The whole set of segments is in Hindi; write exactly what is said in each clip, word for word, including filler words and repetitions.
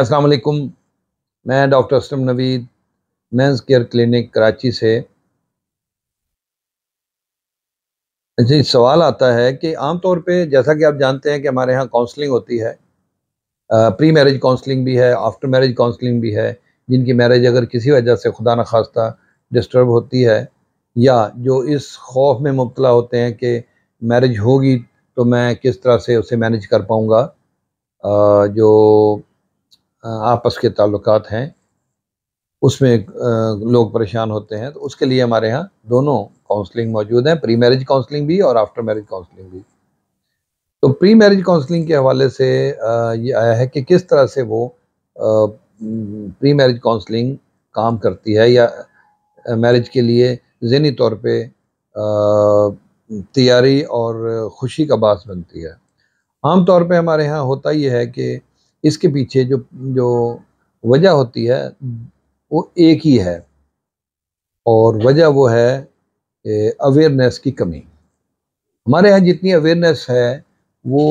अस्सलाम वालेकुम, मैं doctor Aslam Naveed men's care clinic Karachi से। जी, सवाल आता है कि आमतौर पे जैसा कि आप जानते हैं कि हमारे यहाँ काउंसलिंग होती है, प्री मैरिज काउंसलिंग भी है, आफ्टर मैरिज काउंसलिंग भी है। जिनकी मैरिज अगर किसी वजह से खुदा न खास्ता डिस्टर्ब होती है या जो इस खौफ में मुब्तला होते हैं कि मैरिज होगी तो मैं किस तरह से उसे मैनेज कर पाऊँगा, जो आपस के ताल्लुकात हैं उसमें लोग परेशान होते हैं, तो उसके लिए हमारे यहाँ दोनों काउंसलिंग मौजूद हैं, प्री मैरिज काउंसलिंग भी और आफ्टर मैरिज काउंसलिंग भी। तो प्री मैरिज काउंसलिंग के हवाले से ये आया है कि किस तरह से वो प्री मैरिज काउंसलिंग काम करती है या मैरिज के लिए ज़हनी तौर पे तैयारी और ख़ुशी का बास बनती है। आम तौर पे हमारे यहाँ होता ये है कि इसके पीछे जो जो वजह होती है वो एक ही है, और वजह वो है अवेयरनेस की कमी। हमारे यहाँ जितनी अवेयरनेस है वो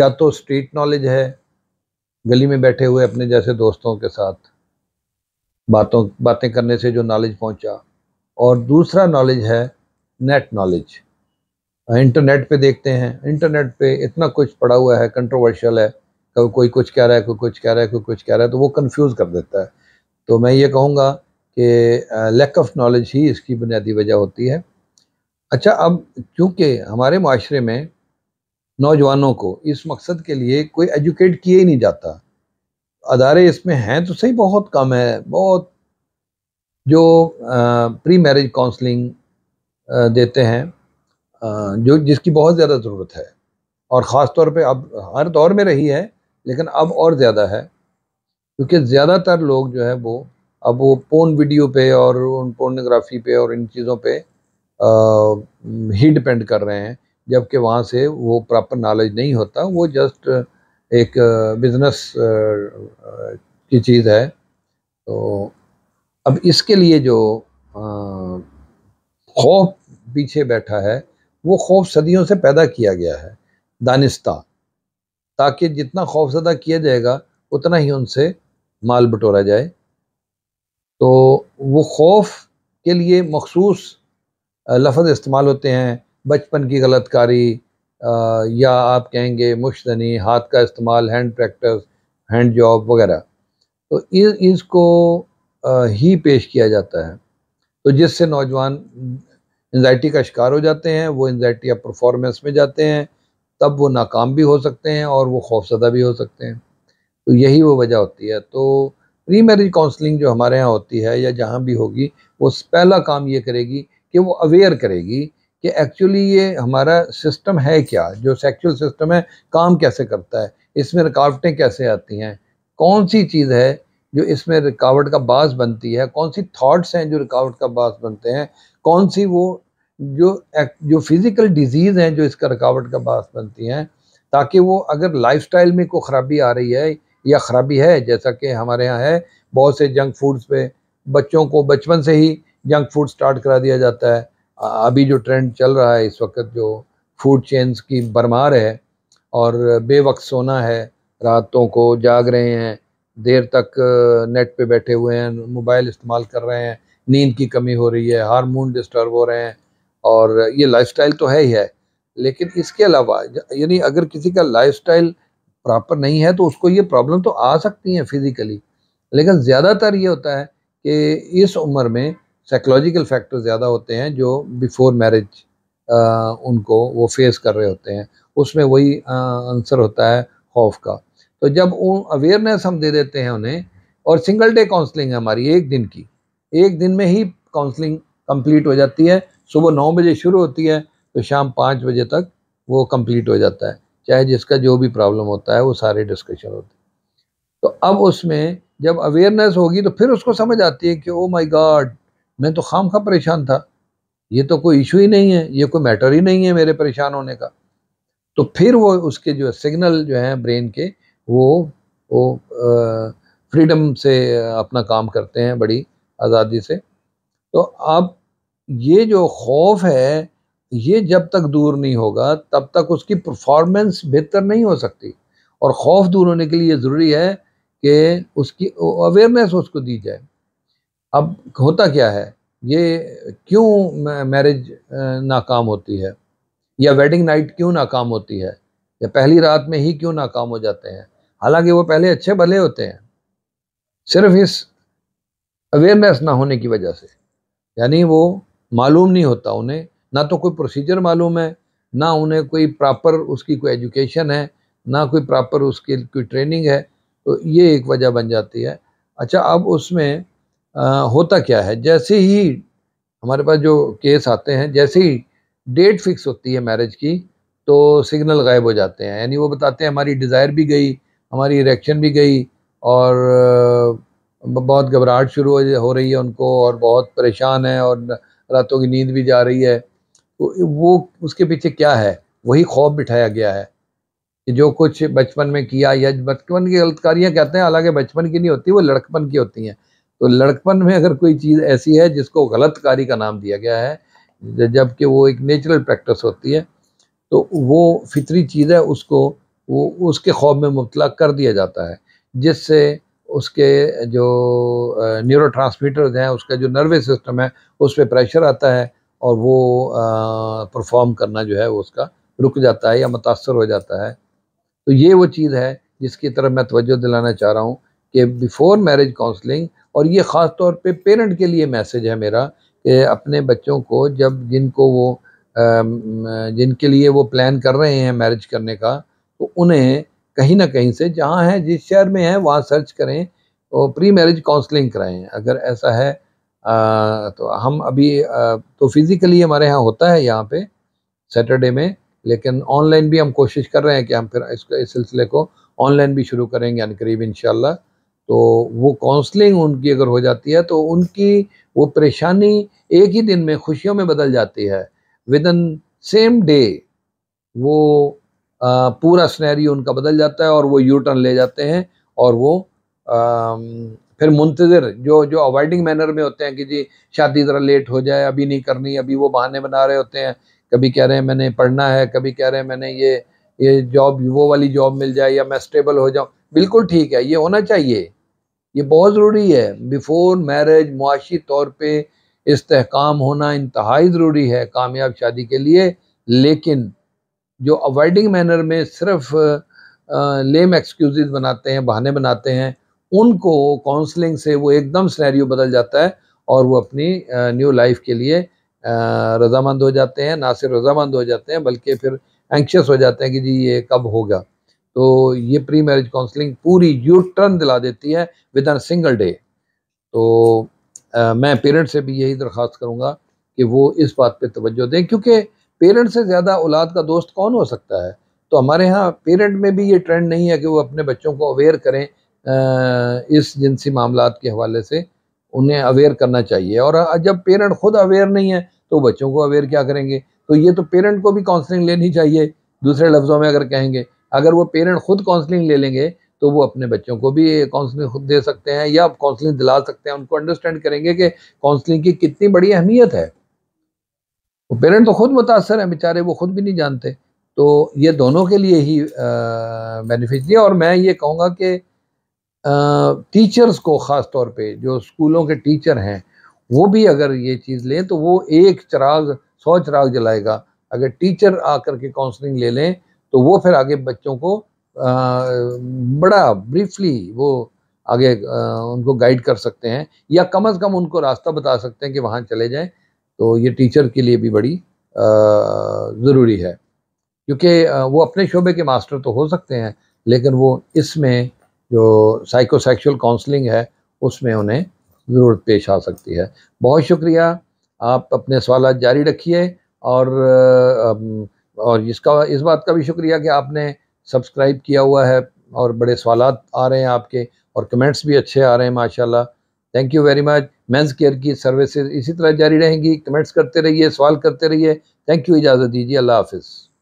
या तो स्ट्रीट नॉलेज है, गली में बैठे हुए अपने जैसे दोस्तों के साथ बातों बातें करने से जो नॉलेज पहुँचा, और दूसरा नॉलेज है नेट नॉलेज। इंटरनेट पे देखते हैं, इंटरनेट पे इतना कुछ पड़ा हुआ है, कंट्रोवर्शियल है, कभी कोई कुछ कह रहा है, कोई कुछ कह रहा है, कोई कुछ कह रहा है, तो वो कंफ्यूज कर देता है। तो मैं ये कहूँगा कि लैक ऑफ नॉलेज ही इसकी बुनियादी वजह होती है। अच्छा, अब चूँकि हमारे माशरे में नौजवानों को इस मकसद के लिए कोई एजुकेट किया ही नहीं जाता, अदारे इसमें हैं तो सही बहुत कम है। बहुत जो प्री मैरिज काउंसलिंग देते हैं, आ, जो जिसकी बहुत ज़्यादा ज़रूरत है और ख़ास तौर पे अब हर दौर में रही है, लेकिन अब और ज़्यादा है, क्योंकि ज़्यादातर लोग जो है वो अब वो पोर्न वीडियो पे और पोर्नोग्राफी पे और इन चीज़ों पे आ, ही डिपेंड कर रहे हैं, जबकि वहाँ से वो प्रॉपर नॉलेज नहीं होता। वो जस्ट एक बिज़नेस की चीज़ है। तो अब इसके लिए जो खौफ पीछे बैठा है वो खौफ सदियों से पैदा किया गया है दानिस्ता, ताकि जितना खौफ ज़दा किया जाएगा उतना ही उनसे माल बटोरा जाए। तो वो खौफ के लिए मखसूस लफ्ज़ इस्तेमाल होते हैं, बचपन की गलतकारी, या आप कहेंगे मुश्तनी, हाथ का इस्तेमाल, हैंड प्रैक्टिस, हैंड जॉब वगैरह, तो इसको ही पेश किया जाता है। तो जिससे नौजवान एंजाइटी का शिकार हो जाते हैं, वो एंजाइटी या परफॉर्मेंस में जाते हैं, तब वो नाकाम भी हो सकते हैं और वो खौफजदा भी हो सकते हैं। तो यही वो वजह होती है। तो प्री मैरिज काउंसलिंग जो हमारे यहाँ होती है या जहाँ भी होगी, वो पहला काम ये करेगी कि वो अवेयर करेगी कि एक्चुअली ये हमारा सिस्टम है क्या, जो सेक्शुअल सिस्टम है काम कैसे करता है, इसमें रुकावटें कैसे आती हैं, कौन सी चीज़ है जो इसमें रुकावट का बास बनती है, कौन सी थाट्स हैं जो रुकावट का बास बनते हैं, कौन सी वो जो जो फिज़िकल डिजीज़ हैं जो इसका रुकावट का बास बनती हैं, ताकि वो अगर लाइफस्टाइल में कोई ख़राबी आ रही है या ख़राबी है, जैसा कि हमारे यहाँ है बहुत से जंक फूड्स पे बच्चों को बचपन से ही जंक फूड स्टार्ट करा दिया जाता है। अभी जो ट्रेंड चल रहा है इस वक्त, जो फूड चेन्स की भरमार है, और बेवक्त सोना है, रातों को जाग रहे हैं, देर तक नेट पे बैठे हुए हैं, मोबाइल इस्तेमाल कर रहे हैं, नींद की कमी हो रही है, हार्मोन डिस्टर्ब हो रहे हैं, और ये लाइफस्टाइल तो है ही है। लेकिन इसके अलावा यानी अगर किसी का लाइफस्टाइल प्रॉपर नहीं है तो उसको ये प्रॉब्लम तो आ सकती हैं फिज़िकली, लेकिन ज़्यादातर ये होता है कि इस उम्र में साइकोलॉजिकल फैक्टर ज़्यादा होते हैं जो बिफोर मैरिज उनको वो फेस कर रहे होते हैं, उसमें वही आंसर होता है खौफ का। तो जब उन अवेयरनेस हम दे देते हैं उन्हें, और सिंगल डे काउंसलिंग है हमारी एक दिन की, एक दिन में ही काउंसलिंग कंप्लीट हो जाती है। सुबह नौ बजे शुरू होती है तो शाम पाँच बजे तक वो कंप्लीट हो जाता है, चाहे जिसका जो भी प्रॉब्लम होता है वो सारे डिस्कशन होते हैं। तो अब उसमें जब अवेयरनेस होगी तो फिर उसको समझ आती है कि ओ माय गॉड, मैं तो खामखा परेशान था, ये तो कोई इशू ही नहीं है, ये कोई मैटर ही नहीं है मेरे परेशान होने का। तो फिर वो उसके जो सिग्नल जो हैं ब्रेन के, वो वो आ, फ्रीडम से अपना काम करते हैं बड़ी आज़ादी से। तो आप ये जो खौफ है ये जब तक दूर नहीं होगा तब तक उसकी परफॉर्मेंस बेहतर नहीं हो सकती, और खौफ दूर होने के लिए ज़रूरी है कि उसकी अवेयरनेस उसको दी जाए। अब होता क्या है, ये क्यों मैरिज नाकाम होती है या वेडिंग नाइट क्यों नाकाम होती है या पहली रात में ही क्यों नाकाम हो जाते हैं, हालांकि वो पहले अच्छे भले होते हैं, सिर्फ इस अवेयरनेस ना होने की वजह से। यानी वो मालूम नहीं होता उन्हें, ना तो कोई प्रोसीजर मालूम है, ना उन्हें कोई प्रॉपर उसकी कोई एजुकेशन है, ना कोई प्रॉपर उसकी कोई ट्रेनिंग है, तो ये एक वजह बन जाती है। अच्छा, अब उसमें आ, होता क्या है, जैसे ही हमारे पास जो केस आते हैं, जैसे ही डेट फिक्स होती है मैरिज की, तो सिग्नल गायब हो जाते हैं। यानी वो बताते हैं हमारी डिज़ायर भी गई, हमारी इरेक्शन भी गई, और बहुत घबराहट शुरू हो रही है उनको, और बहुत परेशान है, और रातों की नींद भी जा रही है। तो वो उसके पीछे क्या है, वही खौफ बिठाया गया है कि जो कुछ बचपन में किया, या बचपन की गलतकारियाँ कहते हैं, हालांकि बचपन की नहीं होती, वो लड़कपन की होती हैं। तो लड़कपन में अगर कोई चीज़ ऐसी है जिसको गलतकारी का नाम दिया गया है, जबकि वो एक नेचुरल प्रैक्टिस होती है, तो वो फितरी चीज़ है, उसको वो उसके खौफ में मुब्तला कर दिया जाता है, जिससे उसके जो न्यूरो ट्रांसमीटर्स हैं, उसका जो नर्वस सिस्टम है, उस पर प्रेशर आता है, और वो परफॉर्म करना जो है वो उसका रुक जाता है या मुतासर हो जाता है। तो ये वो चीज़ है जिसकी तरफ मैं तवज्जो दिलाना चाह रहा हूँ कि बिफोर मैरिज काउंसलिंग, और ये ख़ास तौर पे पेरेंट के लिए मैसेज है मेरा कि अपने बच्चों को, जब जिनको वो जिनके लिए वो प्लान कर रहे हैं मैरिज करने का, तो उन्हें कहीं ना कहीं से जहाँ हैं, जिस शहर में हैं, वहाँ सर्च करें और प्री मैरिज काउंसलिंग कराएं अगर ऐसा है। आ, तो हम अभी आ, तो फिज़िकली हमारे यहाँ होता है यहाँ पे सैटरडे में, लेकिन ऑनलाइन भी हम कोशिश कर रहे हैं कि हम फिर इसका इस सिलसिले को ऑनलाइन भी शुरू करेंगे यानी करीब इंशाल्लाह। तो वो काउंसलिंग उनकी अगर हो जाती है तो उनकी वो परेशानी एक ही दिन में खुशियों में बदल जाती है। विदन सेम डे वो आ, पूरा स्नैरियो उनका बदल जाता है और वो यू टर्न ले जाते हैं, और वो आ, फिर मुंतज़र जो जो अवॉइडिंग मैनर में होते हैं कि जी शादी ज़रा लेट हो जाए, अभी नहीं करनी, अभी वो बहाने बना रहे होते हैं, कभी कह रहे हैं मैंने पढ़ना है, कभी कह रहे हैं मैंने ये ये जॉब वो वाली जॉब मिल जाए या मैं स्टेबल हो जाऊँ। बिल्कुल ठीक है, ये होना चाहिए, ये बहुत ज़रूरी है। बिफोर मैरिज मुआशी तौर पर इस्तेहकाम होना इंतहाई ज़रूरी है कामयाब शादी के लिए, लेकिन जो अवॉइडिंग मैनर में सिर्फ लेम एक्सक्यूज़ बनाते हैं, बहाने बनाते हैं, उनको काउंसलिंग से वो एकदम सिनेरियो बदल जाता है और वो अपनी न्यू लाइफ के लिए रजामंद हो जाते हैं। ना सिर्फ रजामंद हो जाते हैं बल्कि फिर एंक्शस हो जाते हैं कि जी ये कब होगा। तो ये प्री मैरिज काउंसलिंग पूरी यू टर्न दिला देती है विद इन सिंगल डे। तो आ, मैं पेरेंट्स से भी यही दरख्वास्त करूँगा कि वो इस बात पर तवज्जो दें, क्योंकि पेरेंट से ज़्यादा औलाद का दोस्त कौन हो सकता है। तो हमारे यहाँ पेरेंट में भी ये ट्रेंड नहीं है कि वो अपने बच्चों को अवेयर करें इस जिनसी मामलात के हवाले से, उन्हें अवेयर करना चाहिए। और जब पेरेंट ख़ुद अवेयर नहीं है तो बच्चों को अवेयर क्या करेंगे। तो ये तो पेरेंट को भी काउंसलिंग लेनी चाहिए, दूसरे लफ्ज़ों में अगर कहेंगे, अगर वो पेरेंट ख़ुद काउंसलिंग ले लेंगे तो वो अपने बच्चों को भी काउंसलिंग खुद दे सकते हैं या काउंसलिंग दिला सकते हैं। उनको अंडरस्टैंड करेंगे कि काउंसलिंग की कितनी बड़ी अहमियत है। वो पेरेंट तो ख़ुद मुतासर हैं बेचारे, वो ख़ुद भी नहीं जानते। तो ये दोनों के लिए ही बेनिफिशियल है। और मैं ये कहूँगा कि टीचर्स को ख़ास तौर पे, जो स्कूलों के टीचर हैं, वो भी अगर ये चीज़ लें तो वो एक चिराग सौ चिराग जलाएगा। अगर टीचर आकर के काउंसलिंग ले लें तो वो फिर आगे बच्चों को आ, बड़ा ब्रीफली वो आगे आ, उनको गाइड कर सकते हैं या कम अज़ कम उनको रास्ता बता सकते हैं कि वहाँ चले जाएँ। तो ये टीचर के लिए भी बड़ी ज़रूरी है, क्योंकि वो अपने शोबे के मास्टर तो हो सकते हैं, लेकिन वो इसमें जो साइकोसेक्सुअल काउंसलिंग है उसमें उन्हें ज़रूरत पेश आ सकती है। बहुत शुक्रिया, आप अपने सवाल जारी रखिए, और और इसका इस बात का भी शुक्रिया कि आपने सब्सक्राइब किया हुआ है, और बड़े सवाल आ रहे हैं आपके, और कमेंट्स भी अच्छे आ रहे हैं माशाल्लाह। Thank you very much. Men's care की सर्विसेज इसी तरह जारी रहेंगी, कमेंट्स करते रहिए, सवाल करते रहिए। थैंक यू, इजाज़त दीजिए, अल्लाह हाफिज़।